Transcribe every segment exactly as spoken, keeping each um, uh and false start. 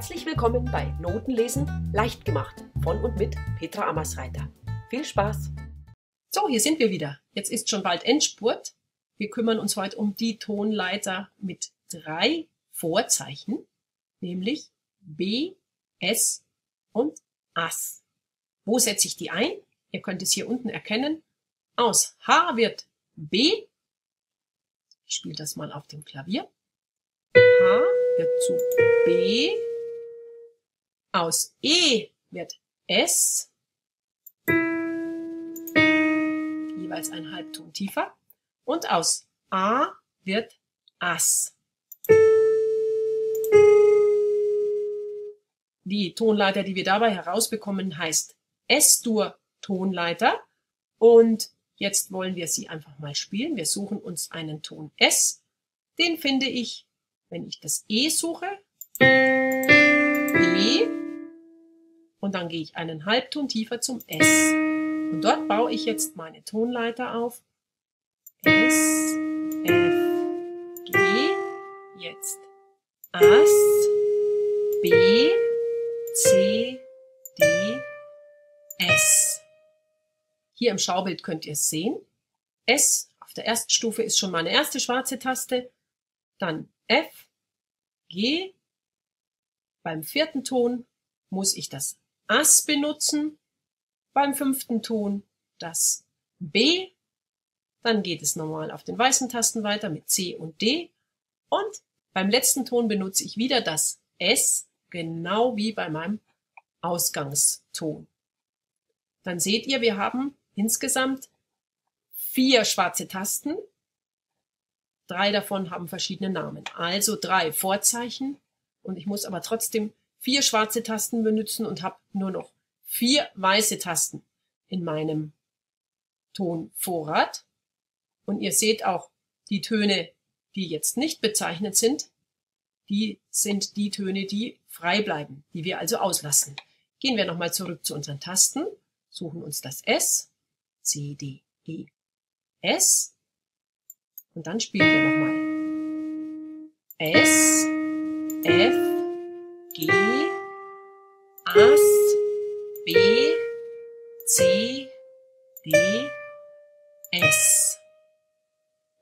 Herzlich willkommen bei Notenlesen leicht gemacht von und mit Petra Amasreiter. Viel Spaß! So, hier sind wir wieder. Jetzt ist schon bald Endspurt. Wir kümmern uns heute um die Tonleiter mit drei Vorzeichen, nämlich B, S und As. Wo setze ich die ein? Ihr könnt es hier unten erkennen. Aus H wird B. Ich spiele das mal auf dem Klavier. H wird zu B. Aus E wird S. Jeweils ein Halbton tiefer. Und aus A wird As. Die Tonleiter, die wir dabei herausbekommen, heißt S-Dur-Tonleiter. Und jetzt wollen wir sie einfach mal spielen. Wir suchen uns einen Ton S. Den finde ich, wenn ich das E suche. E. Und dann gehe ich einen Halbton tiefer zum S. Und dort baue ich jetzt meine Tonleiter auf. S, F, G. Jetzt As, B, C, D, S. Hier im Schaubild könnt ihr es sehen. S auf der Erststufe ist schon meine erste schwarze Taste. Dann F, G. Beim vierten Ton muss ich das As benutzen. Beim fünften Ton das B. Dann geht es normal auf den weißen Tasten weiter mit C und D. Und beim letzten Ton benutze ich wieder das S, genau wie bei meinem Ausgangston. Dann seht ihr, wir haben insgesamt vier schwarze Tasten. Drei davon haben verschiedene Namen. Also drei Vorzeichen. Und ich muss aber trotzdem vier schwarze Tasten benutzen und habe nur noch vier weiße Tasten in meinem Tonvorrat. Und ihr seht auch, die Töne, die jetzt nicht bezeichnet sind, die sind die Töne, die frei bleiben, die wir also auslassen. Gehen wir nochmal zurück zu unseren Tasten. Suchen uns das S, C, D, E, S und dann spielen wir nochmal S, F, G, As, B, C, D, S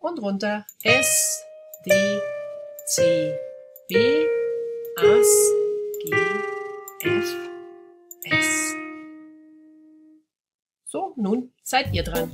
und runter S, D, C, B, As, G, F. So, nun seid ihr dran.